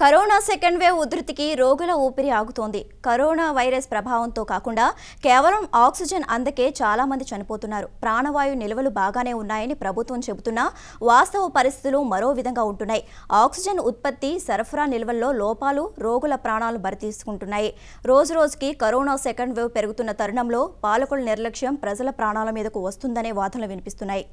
Corona second wave ఉధృతికి రోగుల ఊపిరి ఆగుతోంది. Corona virus ప్రభావంతో కాకుండా కేవలం ఆక్సిజన్ అందకే చాలా మంది చనిపోతున్నారు. ప్రాణవాయు నిల్వలు బాగానే ఉన్నాయని ప్రభుత్వం చెబుతున్నా వాస్తవ పరిస్థితులు మరో విధంగా ఉంటున్నాయి. ఆక్సిజన్ ఉత్పత్తి సరఫరా నిల్వల్లో లోపాలు రోగుల ప్రాణాలను బరితీసుకుంటున్నాయి. రోజురోజుకి కరోనా సెకండ్ వేవ్ పెరుగుతున్న తరుణంలో పాలకుల నిర్లక్ష్యం ప్రజల ప్రాణాల మీదకు వస్తుందనే వాదనలు వినిపిస్తున్నాయి.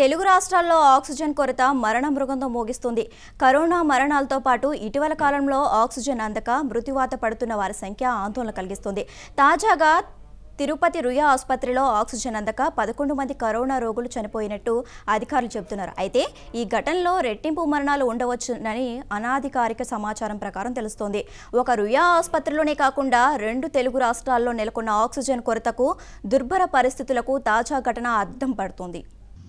తెలుగు రాష్ట్రాల్లో ఆక్సిజన్ కొరత మరణ మృగంతో మోగిస్తుంది. కరోనా మరణాలతో పాటు ఇటీవల కాలంలో ఆక్సిజన్ అందక మృత్యువాత పడుతున్న వారి సంఖ్య ఆందోళన కలిగిస్తుంది. తాజాగా తిరుపతి రుయా ఆసుపత్రిలో ఆక్సిజన్ అందక 11 మంది కరోనా రోగులు చనిపోయినట్టు అధికారులు చెబుతున్నారు. అయితే ఈ ఘటనలో రెట్టింపు మరణాలు ఉండవచ్చునని అనాధికారిక సమాచారం ప్రకారం తెలుస్తోంది. ఒక రుయా ఆసుపత్రిలోనే కాకుండా 2 తెలుగు రాష్ట్రాల్లో నెలకొన్న ఆక్సిజన్ కొరతకు, దుర్భర పరిస్థితులకు తాజా ఘటన అద్దం పడుతుంది.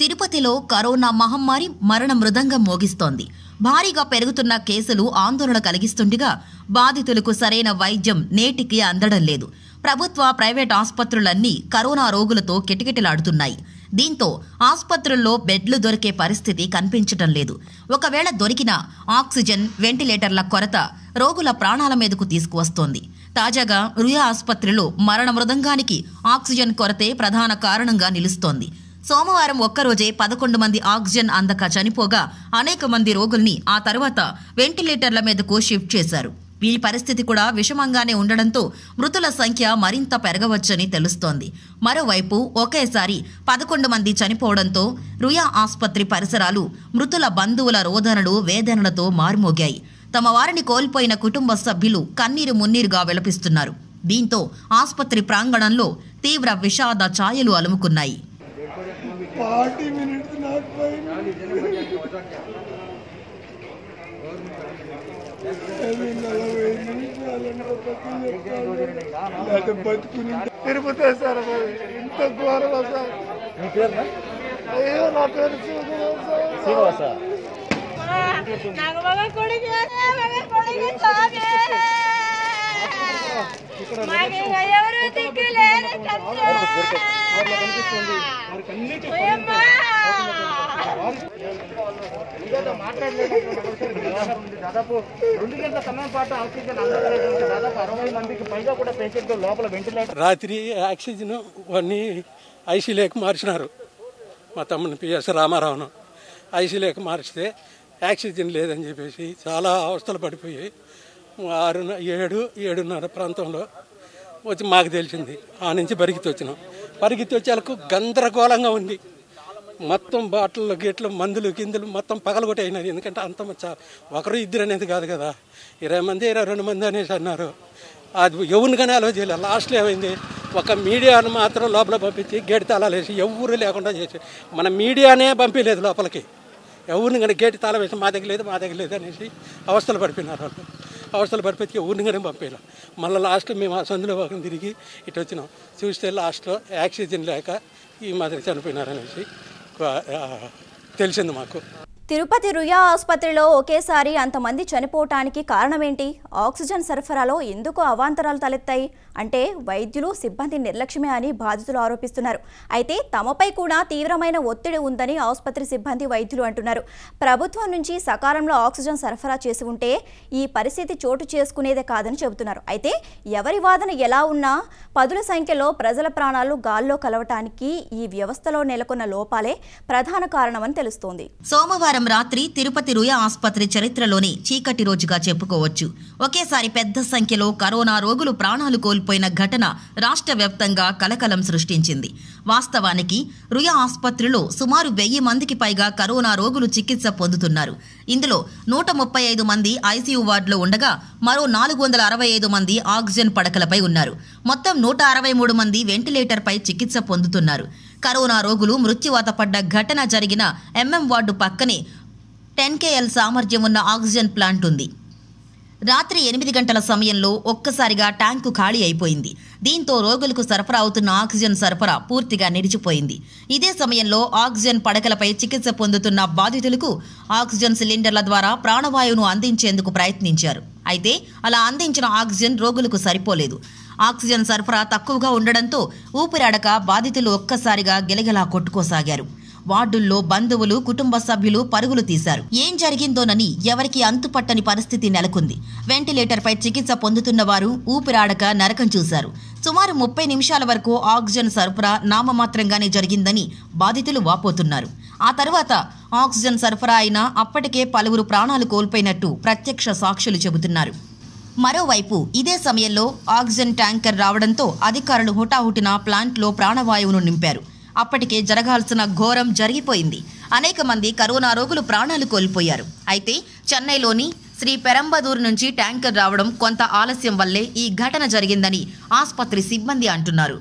తిరుపతిలో కరోనా మహమ్మారి మరణ మృదంగం మోగిస్తోంది. భారీగా పెరుగుతున్న కేసులు ఆందోళన కలిగిస్తుండగా బాధితులకు సరైన వైద్యం నేటికి అందడం లేదు. ప్రభుత్వ, ప్రైవేట్ ఆసుపత్రులన్నీ కరోనా రోగులతో కిటకిటలాడుతున్నాయి. దీంతో ఆసుపత్రుల్లో బెడ్లు దొరికే పరిస్థితి కనిపించటం లేదు. ఒకవేళ దొరికినా ఆక్సిజన్, వెంటిలేటర్ల కొరత రోగుల ప్రాణాల మీదకు తీసుకువస్తోంది. తాజాగా రుయా ఆసుపత్రిలో మరణ మృదంగానికి ఆక్సిజన్ కొరతే ప్రధాన కారణంగా నిలుస్తోంది. సోమవారం ఒక్కరోజే 11 మంది ఆక్సిజన్ అందక చనిపోగా అనేక మంది రోగుల్ని ఆ తర్వాత వెంటిలేటర్ల మీదకు షిఫ్ట్ చేశారు. వీరి పరిస్థితి కూడా విషమంగానే ఉండడంతో మృతుల సంఖ్య మరింత పెరగవచ్చని తెలుస్తోంది. మరోవైపు ఒకేసారి 11 మంది చనిపోవడంతో రుయా ఆసుపత్రి పరిసరాలు మృతుల బంధువుల రోదనలు వేదనలతో మారుమోగాయి. తమ వారిని కోల్పోయిన కుటుంబ సభ్యులు కన్నీరు మున్నీరుగా విలపిస్తున్నారు. దీంతో ఆసుపత్రి ప్రాంగణంలో తీవ్ర విషాద ఛాయలు అలుముకున్నాయి. తిరుపతి సార్ ఇంత గౌరవ సార్ దాదాపు 2 గంటల సమయం పాటు ఆక్సిజన్ అందజేయడానికి దాదాపు 60 మందికి పైగా కూడా పేషెంట్లు లోపల వెంటిలేటర్ రాత్రి ఆక్సిజన్ అన్ని ఐసీలేకి మార్చినారు. మా తమ్ముని పిఎస్ రామారావును ఐసీలేకి మార్చితే ఆక్సిజన్ లేదని చెప్పేసి చాలా అవస్థలు పడిపోయి 6, 7, 7:30 ప్రాంతంలో వచ్చి మాకు తెలిసింది. ఆ నుంచి పరిగెత్తి వచ్చేలకు గందరగోళంగా ఉంది. మొత్తం బాటిళ్ళు, గేట్లు, మందులు, గిందులు మొత్తం పగలగొట్టేసినారు. ఎందుకంటే అంత ఒకరు ఇద్దరు అనేది కాదు కదా, 20 మంది, 22 మంది అనేసి అన్నారు. అది ఎవరికనే ఆలోచించలేదు. లాస్ట్లో ఏమైంది, ఒక మీడియాను మాత్రం లోపల పంపించి గేటు తాళాలు వేసి ఎవరు లేకుండా చేసి మన మీడియానే పంపించలేదు లోపలికి. ఎవరిని కానీ గేటు తాళం వేసి మా దగ్గర లేదు అనేసి అవస్థలు పడిపోయినారు. వాళ్ళు అవస్థలు పరిపతికి ఊరిగానే పంపేలా మళ్ళీ లాస్ట్లో మేము ఆ సందులో భాగం తిరిగి ఇటు వచ్చినాం. చూస్తే లాస్ట్లో ఆక్సిజన్ లేక ఈ మాదిరి చనిపోయినారనేసి తెలిసింది మాకు. తిరుపతి రుయా ఆసుపత్రిలో ఒకేసారి అంతమంది చనిపోవటానికి కారణమేంటి? ఆక్సిజన్ సరఫరాలో ఎందుకు అవాంతరాలు తలెత్తాయి అంటే వైద్యులు, సిబ్బంది నిర్లక్ష్యమే అని బాధితులు ఆరోపిస్తున్నారు. అయితే తమపై కూడా తీవ్రమైన ఒత్తిడి ఉందని ఆసుపత్రి సిబ్బంది, వైద్యులు అంటున్నారు. ప్రభుత్వం నుంచి సకాలంలో ఆక్సిజన్ సరఫరా చేసి ఉంటే ఈ పరిస్థితి చోటు చేసుకునేదే కాదని చెబుతున్నారు. అయితే ఎవరి వాదన ఎలా ఉన్నా పదుల సంఖ్యలో ప్రజల ప్రాణాలు గాల్లో కలవటానికి ఈ వ్యవస్థలో నెలకొన్న లోపాలే ప్రధాన కారణమని తెలుస్తోంది. సోమవారం రాత్రి తిరుపతి రుయా ఆసుపత్రి చరిత్రలోనే చీకటి రోజుగా చెప్పుకోవచ్చు. ఒకేసారి పెద్ద సంఖ్యలో కరోనా రోగులు ప్రాణాలు కోల్పోయిన ఘటన రాష్ట్ర వ్యాప్తంగా కలకలం సృష్టించింది. వాస్తవానికి రుయా ఆసుపత్రిలో సుమారు 1000 మందికి పైగా కరోనా రోగులు చికిత్స పొందుతున్నారు. ఇందులో 135 మంది ఐసీయూ వార్డులో ఉండగా మరో 465 మంది ఆక్సిజన్ పడకలపై ఉన్నారు. మొత్తం 163 మంది వెంటిలేటర్పై చికిత్స పొందుతున్నారు. కరోనా రోగులు మృత్యువాత పడ్డ ఘటన జరిగిన ఎంఎం వార్డు పక్కనే 10 KL సామర్థ్యం ఉన్న ఆక్సిజన్ ప్లాంట్ ఉంది. రాత్రి 8 గంటల సమయంలో ఒక్కసారిగా ట్యాంకు ఖాళీ అయిపోయింది. దీంతో రోగులకు సరఫరా అవుతున్న ఆక్సిజన్ సరఫరా పూర్తిగా నిలిచిపోయింది. ఇదే సమయంలో ఆక్సిజన్ పడకలపై చికిత్స పొందుతున్న బాధితులకు ఆక్సిజన్ సిలిండర్ల ద్వారా ప్రాణవాయువును అందించేందుకు ప్రయత్నించారు. అయితే అలా అందించిన ఆక్సిజన్ రోగులకు సరిపోలేదు. ఆక్సిజన్ సరఫరా తక్కువగా ఉండడంతో ఊపిరాడక బాధితులు ఒక్కసారిగా గెలగెలా కొట్టుకోసాగారు. వార్డుల్లో బంధువులు కుటుంబ సభ్యులు పరుగులు తీశారు. ఏం జరిగిందోనని ఎవరికి అంతుపట్టని పరిస్థితి నెలకొంది. వెంటిలేటర్పై చికిత్స పొందుతున్న వారు ఊపిరాడక నరకం చూశారు. సుమారు 30 నిమిషాల వరకు ఆక్సిజన్ సరఫరా నామమాత్రంగానే జరిగిందని బాధితులు వాపోతున్నారు. ఆ తర్వాత ఆక్సిజన్ సరఫరా అయినా అప్పటికే పలువురు ప్రాణాలు కోల్పోయినట్టు ప్రత్యక్ష సాక్షులు చెబుతున్నారు. మరోవైపు ఇదే సమయంలో ఆక్సిజన్ ట్యాంకర్ రావడంతో అధికారులు హుటాహుటిన ప్లాంట్లో ప్రాణవాయువును నింపారు. అప్పటికే జరగాల్సిన ఘోరం జరిగిపోయింది. అనేక మంది కరోనా రోగులు ప్రాణాలు కోల్పోయారు. అయితే చెన్నైలోని శ్రీ పెరంబదూర్ నుంచి ట్యాంకర్ రావడం కొంత ఆలస్యం వల్లే ఈ ఘటన జరిగిందని ఆసుపత్రి సిబ్బంది అంటున్నారు.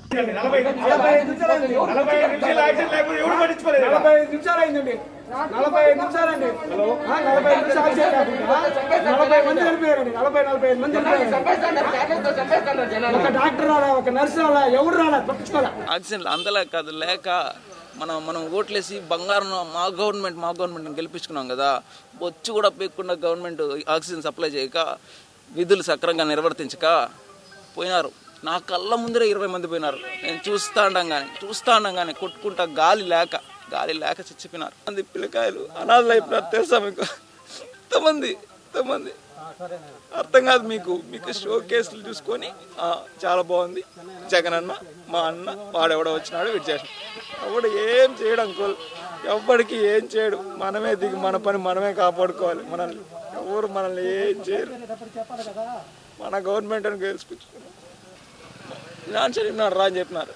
ఆక్సిజన్ అందలేక లేక మనం ఓట్లేసి బంగారం మా గవర్నమెంట్ని గెలిపించుకున్నాం కదా. బొచ్చు కూడా పేకుండా గవర్నమెంట్ ఆక్సిజన్ సప్లై చేయక విధులు సక్రమంగా నిర్వర్తించక పోయినారు. నా కళ్ళ ముందరే 20 మంది పోయినారు. నేను చూస్తా ఉండగానే కొట్టుకుంటా గాలి లేక చచ్చిపోయినారు. మంది పిల్లకాయలు అనాథలు అయిపోయినారు. తెలుసా మీకు? ఎంతమంది అర్థం కాదు. మీకు షో కేసులు చూసుకొని చాలా బాగుంది జగన్ అన్న, మా అన్న వాడెవడో వచ్చినాడు విడిచేసాడు. అప్పుడు ఏం చేయడం కోల్ ఎవ్వడికి ఏం చేయడు. మనమే దిగి మన పని మనమే కాపాడుకోవాలి. మనల్ని ఎవరు మనల్ని ఏం చేయరు. మన గవర్నమెంట్ అని గెలుచుకుంటున్నాం. నాన్న చెప్పినాడు రా అని చెప్పినారు.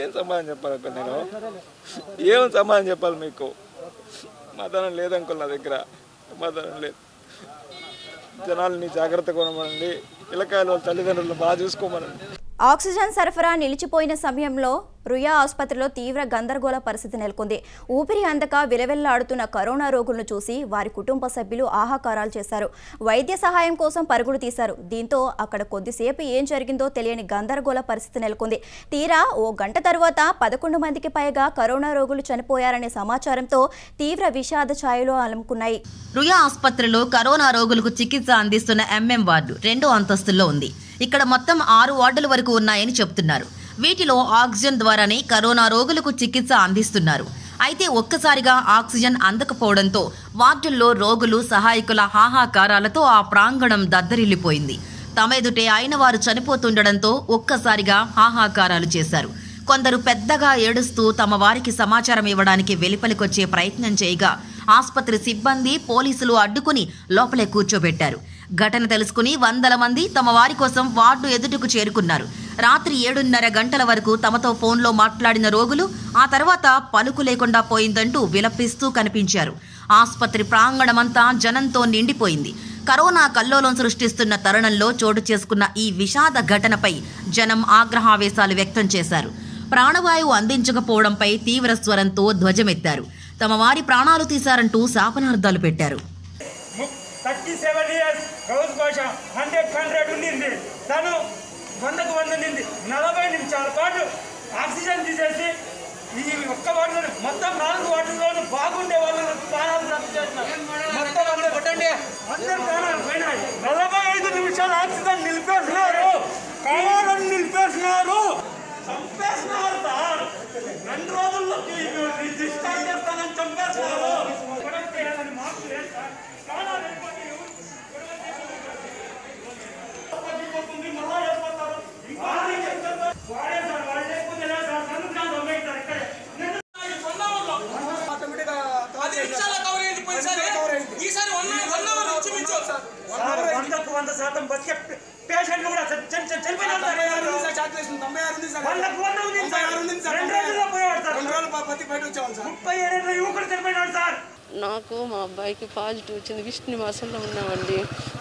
ఏం సమాధానం చెప్పాలి? నేను ఏం సమాధానం చెప్పాలి? మీకు మదనం లేదు అంకుల్, నా దగ్గర మదనం లేదు. జనాల్ని జాగ్రత్త కొనమనండి, పిల్లకాయలు వాళ్ళ తల్లిదండ్రులను బాగా చూసుకోమనండి. ఆక్సిజన్ సరఫరా నిలిచిపోయిన సమయంలో రుయా ఆసుపత్రిలో తీవ్ర గందరగోళ పరిస్థితి నెలకొంది. ఊపిరి అందక విలవెల్లాడుతున్న కరోనా రోగులను చూసి వారి కుటుంబ సభ్యులు ఆహాకారాలు చేశారు. వైద్య సహాయం కోసం పరుగులు తీశారు. దీంతో అక్కడ కొద్దిసేపు ఏం జరిగిందో తెలియని గందరగోళ పరిస్థితి నెలకొంది. తీరా ఓ గంట తర్వాత 11 మందికి పైగా కరోనా రోగులు చనిపోయారనే సమాచారంతో తీవ్ర విషాద ఛాయలు అలముకున్నాయి. రుయా ఆసుపత్రిలో కరోనా రోగులకు చికిత్స అందిస్తున్న ఎంఎం వార్డు 2వ అంతస్తులో ఉంది. ఇక్కడ మొత్తం 6 వార్డుల వరకు ఉన్నాయని చెప్తున్నారు. వీటిలో ఆక్సిజన్ ద్వారానే కరోనా రోగులకు చికిత్స అందిస్తున్నారు. అయితే ఒక్కసారిగా ఆక్సిజన్ అందకపోవడంతో వార్డుల్లో రోగులు సహాయకుల హాహాకారాలతో ఆ ప్రాంగణం దద్దరిల్లిపోయింది. తమెదుటే అయిన వారు చనిపోతుండడంతో ఒక్కసారిగా హాహాకారాలు చేశారు. కొందరు పెద్దగా ఏడుస్తూ తమ వారికి సమాచారం ఇవ్వడానికి వెలుపలికొచ్చే ప్రయత్నం చేయగా ఆసుపత్రి సిబ్బంది పోలీసులు అడ్డుకుని లోపలే కూర్చోబెట్టారు. ఘటన తెలుసుకుని 100 మంది తమ వారి కోసం వార్డు ఎదుటకు చేరుకున్నారు. రాత్రి 7:30 గంటల వరకు తమతో ఫోన్లో మాట్లాడిన రోగులు ఆ తర్వాత పలుకు లేకుండా పోయిందంటూ విలపిస్తూ కనిపించారు. ఆసుపత్రి ప్రాంగణమంతా జనంతో నిండిపోయింది. కరోనా కల్లోలం సృష్టిస్తున్న తరుణంలో చోటు చేసుకున్న ఈ విషాద ఘటనపై జనం ఆగ్రహావేశాలు వ్యక్తం చేశారు. ప్రాణవాయువు అందించకపోవడంపై తీవ్ర స్వరంతో ధ్వజమెత్తారు. తమ వారి ప్రాణాలు తీశారంటూ శాపనార్థాలు పెట్టారు. 37 years గౌస్ భాష 100 ఉండింది. తను 100 ఉండింది. 40 నిమిషాల పాటు ఆక్సిజన్ తీసేసి ఈ ఒక్క వార్డు మొత్తం 4 వార్డుల్లోనూ బాగుండే వాళ్ళని ప్రాణాలు రద్దు చేస్తున్నారు. మొత్తం అందరు ప్రాణాలు పోయినాయి. 45 నిమిషాలు ఆక్సిజన్ నిలిపేస్తున్నారు. కావాలని నిలిపేస్తున్నారు. చంపేస్తున్నారు. 2 రోజుల్లో డిశ్చార్జ్ చేస్తానని చంపేస్తున్నారు. నాకు మా అబ్బాయికి పాజిటివ్ వచ్చింది. విష్ణు నివాసంలో ఉన్నామండి.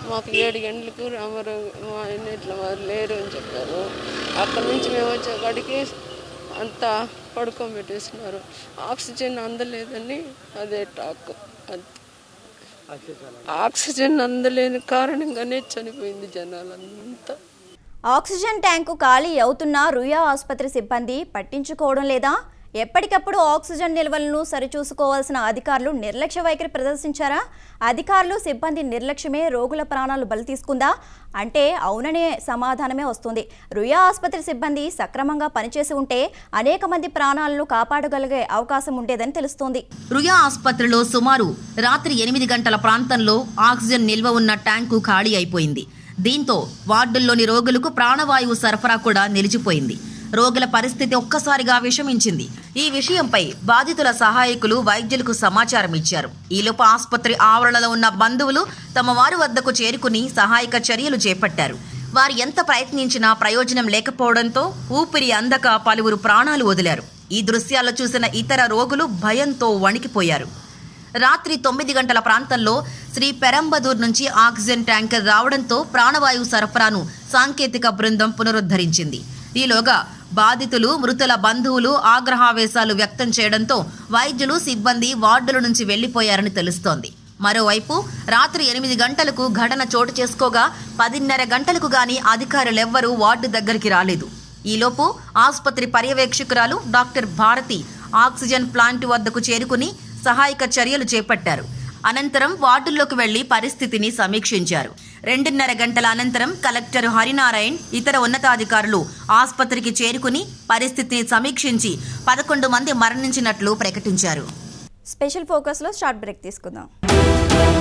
మాకు 7 గంటలకు రామారావు మా ఆయన ఇట్లా వారు లేరు అని చెప్పారు. అక్కడి నుంచి మేము వచ్చేకాడికి అంతా పడుకోబెట్టేస్తున్నారు. ఆక్సిజన్ అందలేదని అదే టాక్. ఆక్సిజన్ అందలేని కారణంగానే చనిపోయింది జనాలంతా. ఆక్సిజన్ ట్యాంకు ఖాళీ అవుతున్న రుయా ఆసుపత్రి సిబ్బంది పట్టించుకోవడం లేదా? ఎప్పటికప్పుడు ఆక్సిజన్ నిల్వలను సరిచూసుకోవాల్సిన అధికారులు నిర్లక్ష్య వైఖరి ప్రదర్శించారా? అధికారులు సిబ్బంది నిర్లక్ష్యమే రోగుల ప్రాణాలు బలి తీసుకుందా అంటే అవుననే సమాధానమే వస్తుంది. రుయా ఆసుపత్రి సిబ్బంది సక్రమంగా పనిచేసి ఉంటే అనేక మంది ప్రాణాలను కాపాడగలిగే అవకాశం ఉండేదని తెలుస్తోంది. రుయా ఆసుపత్రిలో సుమారు రాత్రి 8 గంటల ప్రాంతంలో ఆక్సిజన్ నిల్వ ఉన్న ట్యాంకు ఖాళీ అయిపోయింది. దీంతో వార్డుల్లోని రోగులకు ప్రాణవాయువు సరఫరా కూడా నిలిచిపోయింది. రోగుల పరిస్థితి ఒక్కసారిగా విషమించింది. ఈ విషయంపై బాధితుల సహాయకులు వైద్యులకు సమాచారం ఇచ్చారు. ఈలోపు ఆసుపత్రి ఆవరణలో ఉన్న బంధువులు తమ వారి వద్దకు చేరుకుని సహాయక చర్యలు చేపట్టారు. వారు ఎంత ప్రయత్నించినా ప్రయోజనం లేకపోవడంతో ఊపిరి అందక పలువురు ప్రాణాలు వదిలారు. ఈ దృశ్యాలు చూసిన ఇతర రోగులు భయంతో వణికిపోయారు. రాత్రి 9 గంటల ప్రాంతంలో శ్రీ పెరంబదూర్ నుంచి ఆక్సిజన్ ట్యాంకర్ రావడంతో ప్రాణవాయువు సరఫరాను సాంకేతిక బృందం పునరుద్ధరించింది. ఈలోగా బాధితులు మృతుల బంధువులు ఆగ్రహావేశాలు వ్యక్తం చేయడంతో వైద్యులు సిబ్బంది వార్డుల నుంచి వెళ్లిపోయారని తెలుస్తోంది. మరోవైపు రాత్రి 8 గంటలకు ఘటన చోటు చేసుకోగా 10:30 గంటలకు గాని అధికారులెవ్వరూ వార్డు దగ్గరికి రాలేదు. ఈలోపు ఆసుపత్రి పర్యవేక్షకురాలు డాక్టర్ భారతి ఆక్సిజన్ ప్లాంట్ వద్దకు చేరుకుని సహాయక చర్యలు చేపట్టారు. అనంతరం వార్డుల్లోకి వెళ్లి పరిస్థితిని సమీక్షించారు. 2:30 గంటల అనంతరం కలెక్టర్ హరినారాయణ్ ఇతర ఉన్నతాధికారులు ఆసుపత్రికి చేరుకుని పరిస్థితిని సమీక్షించి 11 మంది మరణించినట్లు ప్రకటించారు. స్పెషల్ ఫోకస్లో షార్ట్ బ్రేక్ తీసుకుందాం.